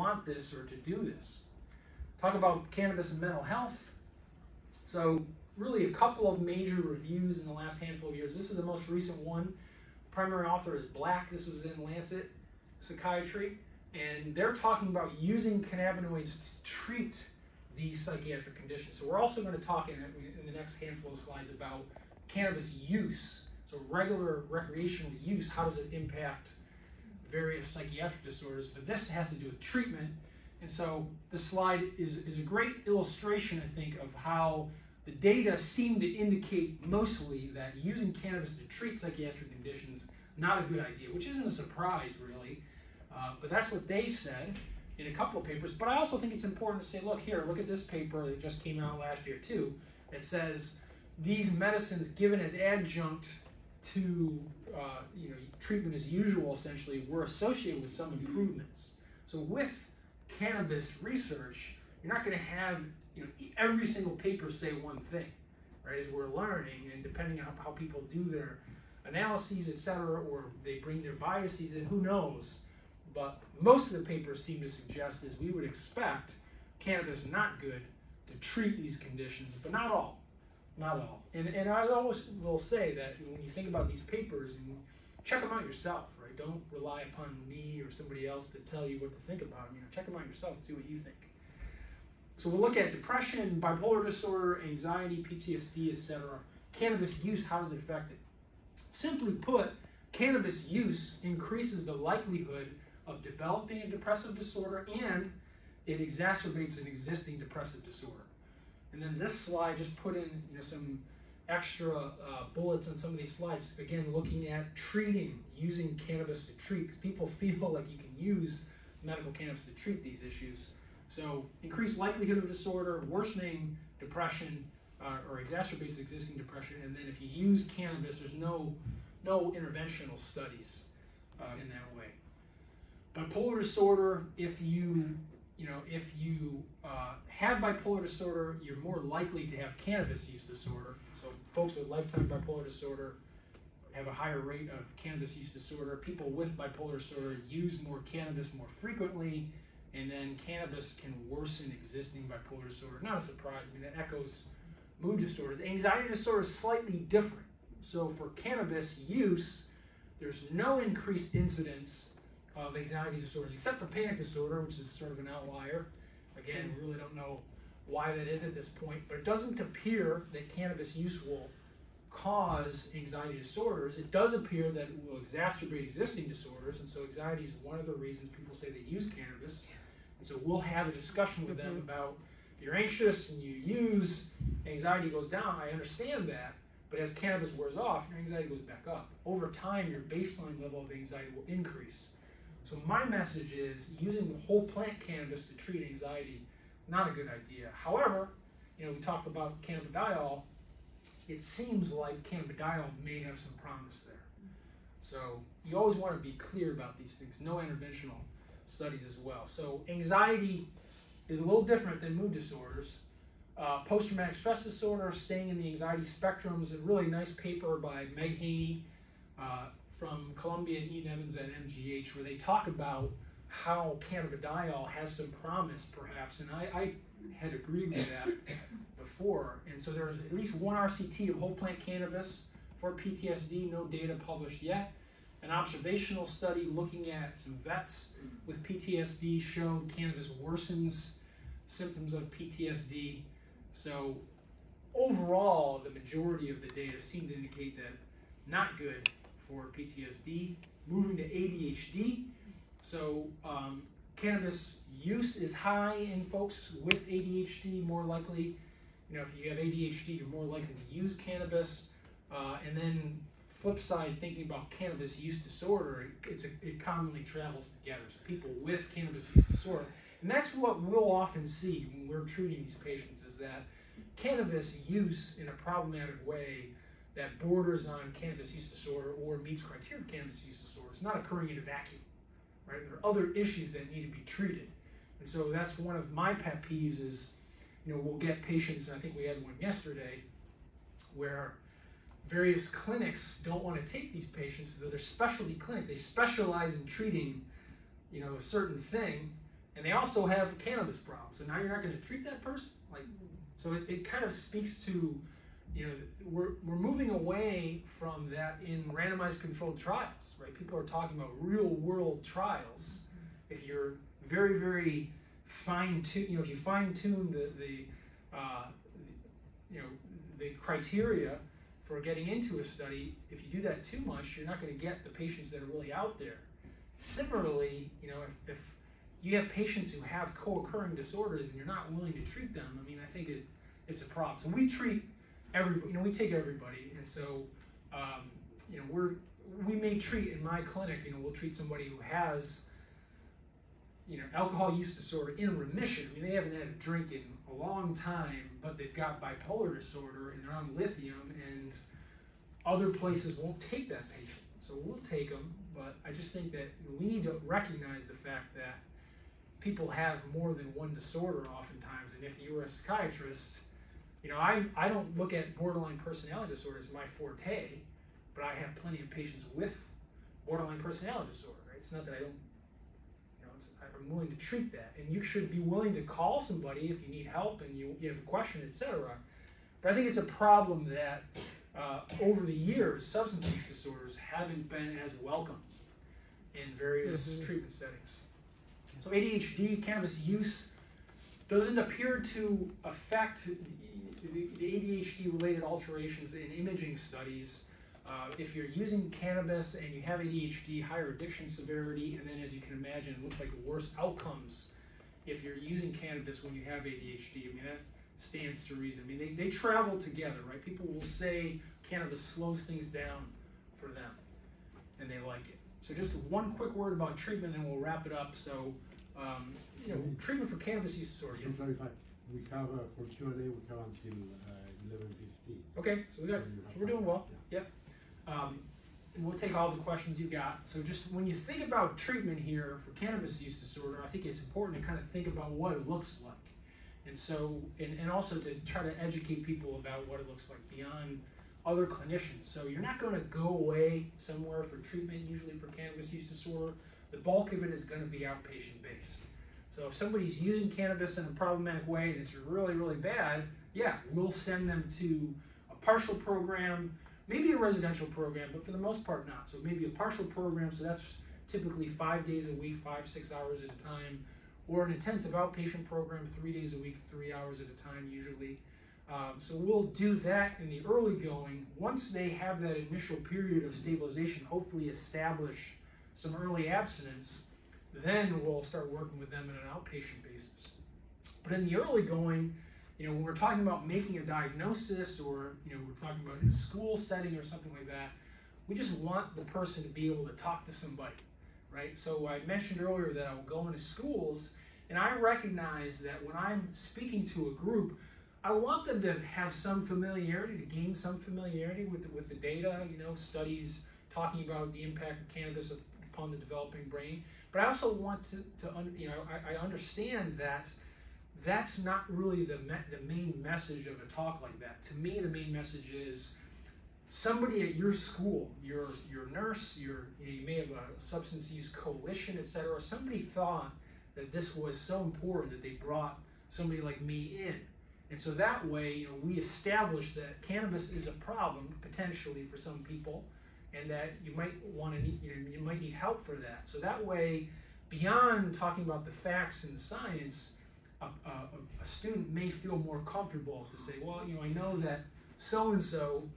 want this or to do this. Talk about cannabis and mental health. So really a couple of major reviews in the last handful of years. This is the most recent one. Primary author is Black. This was in Lancet Psychiatry. And they're talking about using cannabinoids to treat these psychiatric conditions. So we're also going to talk in the next handful of slides about cannabis use. So regular recreational use, how does it impact various psychiatric disorders? But this has to do with treatment. And so this slide is a great illustration, I think, of how the data seem to indicate mostly that using cannabis to treat psychiatric conditions, not a good idea, which isn't a surprise, really. But that's what they said in a couple of papers. But I also think it's important to say, look here, look at this paper that just came out last year too, that says these medicines given as adjunct to treatment as usual, essentially, were associated with some improvements. So with cannabis research, you're not going to have every single paper say one thing, right? As we're learning, and depending on how people do their analyses, etc., or they bring their biases in, who knows? But most of the papers seem to suggest, as we would expect, cannabis not good to treat these conditions, but not all. Not all. And I always will say that when you think about these papers, and check them out yourself, right? Don't rely upon me or somebody else to tell you what to think about them. Check them out yourself and see what you think. So we'll look at depression, bipolar disorder, anxiety, PTSD, etc. Cannabis use, how does it affect it? Simply put, cannabis use increases the likelihood of developing a depressive disorder, and it exacerbates an existing depressive disorder. And then this slide just put in some extra bullets on some of these slides. Again, looking at treating, using cannabis to treat, because people feel like you can use medical cannabis to treat these issues. So increased likelihood of disorder, worsening depression, or exacerbates existing depression. And then if you use cannabis, there's no interventional studies in that way. Bipolar disorder, if you have bipolar disorder, you're more likely to have cannabis use disorder. So folks with lifetime bipolar disorder have a higher rate of cannabis use disorder. People with bipolar disorder use more cannabis more frequently, and then cannabis can worsen existing bipolar disorder. Not a surprise, I mean, that echoes mood disorders. Anxiety disorder is slightly different. So for cannabis use, there's no increased incidence of anxiety disorders, except for panic disorder, which is sort of an outlier. Again, we really don't know why that is at this point, but it doesn't appear that cannabis use will cause anxiety disorders. It does appear that it will exacerbate existing disorders, and so anxiety is one of the reasons people say they use cannabis. And so we'll have a discussion with them about, you're anxious and you use, anxiety goes down, I understand that, but as cannabis wears off, your anxiety goes back up. Over time, your baseline level of anxiety will increase. So my message is using whole plant cannabis to treat anxiety, not a good idea. However, we talked about cannabidiol. It seems like cannabidiol may have some promise there. So you always want to be clear about these things. No interventional studies as well. So anxiety is a little different than mood disorders. Post-traumatic stress disorder, staying in the anxiety spectrum, is a really nice paper by Meg Haney, from Columbia and Ian Evans at MGH, where they talk about how cannabidiol has some promise, perhaps, and I had agreed with that before. And so there's at least one RCT of whole plant cannabis for PTSD, no data published yet. An observational study looking at some vets with PTSD showed cannabis worsens symptoms of PTSD. So overall, the majority of the data seem to indicate that not good for PTSD. Moving to ADHD, so cannabis use is high in folks with ADHD. More likely, if you have ADHD, you're more likely to use cannabis. And then flip side, thinking about cannabis use disorder, it commonly travels together. So people with cannabis use disorder, and that's what we'll often see when we're treating these patients, is that cannabis use in a problematic way that borders on cannabis use disorder or meets criteria for cannabis use disorder. It's not occurring in a vacuum, right? There are other issues that need to be treated. And so that's one of my pet peeves is, we'll get patients, and I think we had one yesterday, where various clinics don't want to take these patients, so they're specialty clinic. They specialize in treating, a certain thing, and they also have cannabis problems. So now you're not going to treat that person? Like, so it kind of speaks to, you know, we're moving away from that in randomized controlled trials, right? People are talking about real world trials. If you're very, very fine-tuned, you know, if you fine-tune the criteria for getting into a study, if you do that too much, you're not going to get the patients that are really out there. Similarly, you know, if you have patients who have co-occurring disorders and you're not willing to treat them, I mean, I think it's a problem. So we treat everybody, you know, we take everybody, and so, you know, we may treat in my clinic, you know, we'll treat somebody who has, you know, alcohol use disorder in remission. I mean, they haven't had a drink in a long time, but they've got bipolar disorder and they're on lithium, and other places won't take that patient. So we'll take them, but I just think that we need to recognize the fact that people have more than one disorder oftentimes, and if you were a psychiatrist, you know, I don't look at borderline personality disorder as my forte, but I have plenty of patients with borderline personality disorder, right? It's not that I don't, I'm willing to treat that, and you should be willing to call somebody if you need help and you have a question, etc. But I think it's a problem that over the years, substance use disorders haven't been as welcome in various treatment settings. So ADHD, cannabis use doesn't appear to affect the ADHD-related alterations in imaging studies. If you're using cannabis and you have ADHD, higher addiction severity, and then as you can imagine, it looks like worse outcomes if you're using cannabis when you have ADHD. I mean, that stands to reason. I mean, they travel together, right? People will say cannabis slows things down for them, and they like it. So just one quick word about treatment, and we'll wrap it up. So, you know, treatment for cannabis use disorder. Can you clarify? We have, for Q&A, we have until 11:15. Okay, so we're doing well. Yeah. Yep. And we'll take all the questions you've got. So just when you think about treatment here for cannabis use disorder, I think it's important to kind of think about what it looks like. And so, and also to try to educate people about what it looks like beyond other clinicians. So you're not going to go away somewhere for treatment, usually for cannabis use disorder. The bulk of it is going to be outpatient based. So if somebody's using cannabis in a problematic way and it's really, really bad, yeah, we'll send them to a partial program, maybe a residential program, but for the most part not. So maybe a partial program, so that's typically 5 days a week, 5–6 hours at a time, or an intensive outpatient program, 3 days a week, 3 hours at a time usually. So we'll do that in the early going. Once they have that initial period of stabilization, hopefully establish some early abstinence, then we'll start working with them on an outpatient basis. But in the early going, you know, when we're talking about making a diagnosis, or, you know, we're talking about in a school setting or something like that, we just want the person to be able to talk to somebody, right? So I mentioned earlier that I will go into schools, and I recognize that when I'm speaking to a group, I want them to have some familiarity, to gain some familiarity with the data, you know, studies talking about the impact of cannabis upon the developing brain. But I also want to understand that that's not really the main message of a talk like that. To me, the main message is somebody at your school, your nurse, you may have a substance use coalition, etc. Somebody thought that this was so important that they brought somebody like me in. And so that way, you know, we establish that cannabis is a problem potentially for some people, and that you might want to need, you know, you might need help for that. So that way, beyond talking about the facts and the science, a student may feel more comfortable to say, well, you know, I know that so-and-so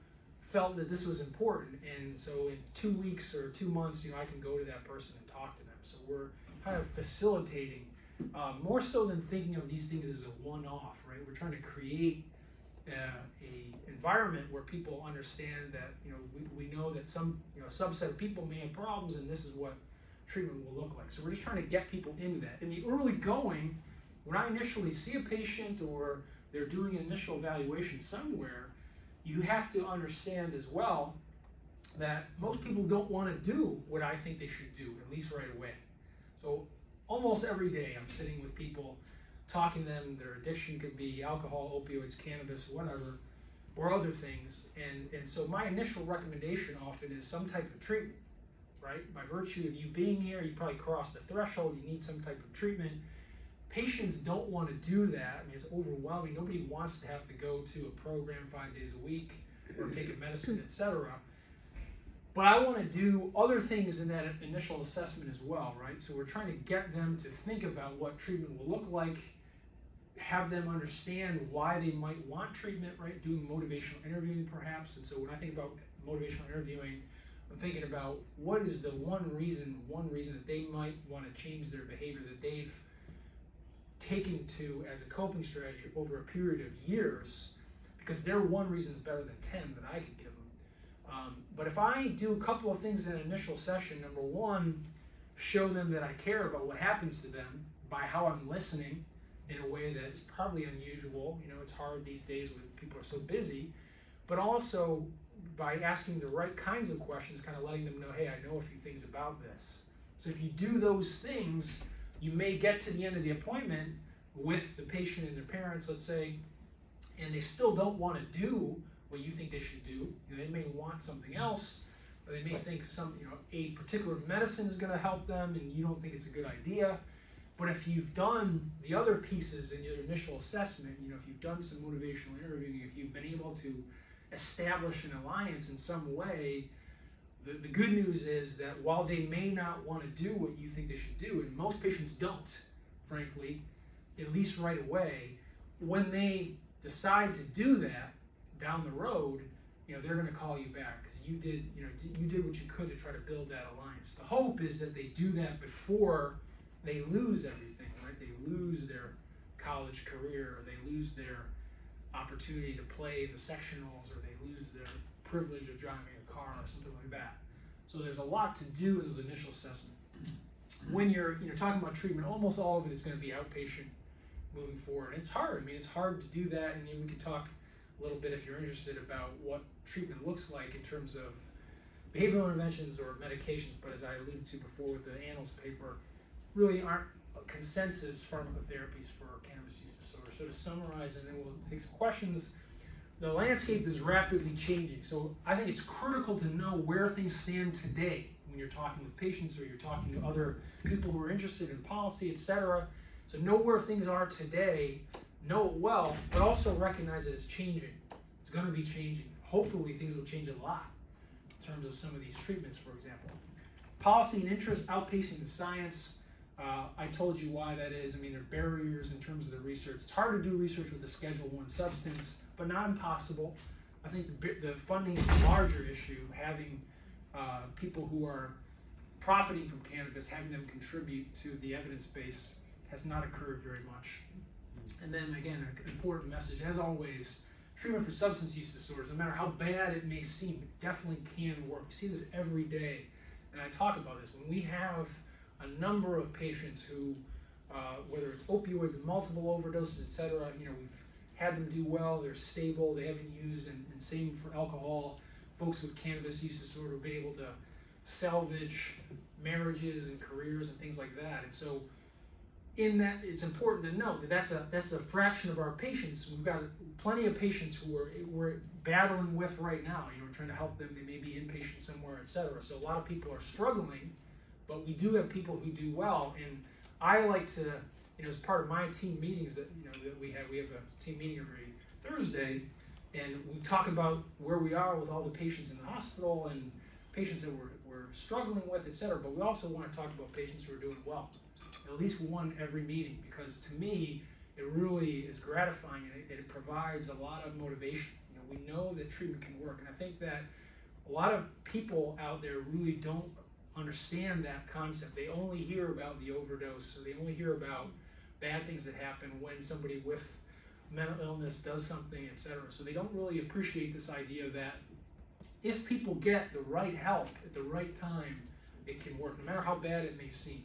felt that this was important, and so in 2 weeks or 2 months, you know, I can go to that person and talk to them. So we're kind of facilitating, more so than thinking of these things as a one-off, right? We're trying to create a environment where people understand that, you know, we know that some, you know, subset of people may have problems, and this is what treatment will look like. So we're just trying to get people into that. In the early going, when I initially see a patient or they're doing an initial evaluation somewhere, you have to understand as well that most people don't want to do what I think they should do, at least right away. So almost every day I'm sitting with people, talking to them, their addiction could be alcohol, opioids, cannabis, whatever, or other things. And so my initial recommendation often is some type of treatment, right? By virtue of you being here, you probably crossed the threshold, you need some type of treatment. Patients don't want to do that. I mean, it's overwhelming. Nobody wants to have to go to a program 5 days a week or take a medicine, etc. But I want to do other things in that initial assessment as well, right? So we're trying to get them to think about what treatment will look like, have them understand why they might want treatment, right? Doing motivational interviewing perhaps. And so when I think about motivational interviewing, I'm thinking about what is the one reason that they might want to change their behavior that they've taken to as a coping strategy over a period of years, because their one reason is better than 10 that I could give them. But if I do a couple of things in an initial session, number one, show them that I care about what happens to them by how I'm listening in a way that is probably unusual. You know, it's hard these days when people are so busy, but also by asking the right kinds of questions, kind of letting them know, hey, I know a few things about this. So if you do those things, you may get to the end of the appointment with the patient and their parents, let's say, and they still don't want to do what you think they should do. You know, they may want something else, or they may think some, you know, a particular medicine is going to help them, and you don't think it's a good idea. But if you've done the other pieces in your initial assessment, you know, if you've done some motivational interviewing, if you've been able to establish an alliance in some way, the good news is that while they may not want to do what you think they should do, and most patients don't, frankly, at least right away, when they decide to do that down the road, you know, they're going to call you back because you did, you know, you did what you could to try to build that alliance. The hope is that they do that before they lose everything, right? They lose their college career, or they lose their opportunity to play in the sectionals, or they lose their privilege of driving a car or something like that. So there's a lot to do in those initial assessments. When you're, you know, talking about treatment, almost all of it is going to be outpatient moving forward. And it's hard. I mean, it's hard to do that, and we could talk a little bit if you're interested about what treatment looks like in terms of behavioral interventions or medications, but as I alluded to before with the Annals paper, really aren't consensus pharmacotherapies for cannabis use disorder. So to summarize, and then we'll take some questions, the landscape is rapidly changing. So I think it's critical to know where things stand today when you're talking with patients or you're talking to other people who are interested in policy, etc. So know where things are today, know it well, but also recognize that it's changing. It's going to be changing. Hopefully things will change a lot in terms of some of these treatments, for example. Policy and interest outpacing the science. I told you why that is. I mean, there are barriers in terms of the research. It's hard to do research with a Schedule I substance, but not impossible. I think the funding is a larger issue, having people who are profiting from cannabis, having them contribute to the evidence base has not occurred very much. And then again, an important message, as always, treatment for substance use disorders, no matter how bad it may seem, it definitely can work. We see this every day, and I talk about this. When we have a number of patients who, whether it's opioids and multiple overdoses, etc., you know, we've had them do well, they're stable, they haven't used, and same for alcohol. Folks with cannabis use disorder will be able to salvage marriages and careers and things like that. And so in that, it's important to know that that's a fraction of our patients. We've got plenty of patients who we're battling with right now. You know, we're trying to help them. They may be inpatient somewhere, etc. So a lot of people are struggling, but we do have people who do well. And I like to, you know, as part of my team meetings that, you know, that we have a team meeting every Thursday, and we talk about where we are with all the patients in the hospital and patients that we're struggling with, etc. But we also want to talk about patients who are doing well. At least one every meeting, because to me, it really is gratifying and it provides a lot of motivation. You know, we know that treatment can work, and I think that a lot of people out there really don't understand that concept. They only hear about the overdose, so they only hear about bad things that happen when somebody with mental illness does something, etc. So they don't really appreciate this idea that if people get the right help at the right time, it can work, no matter how bad it may seem.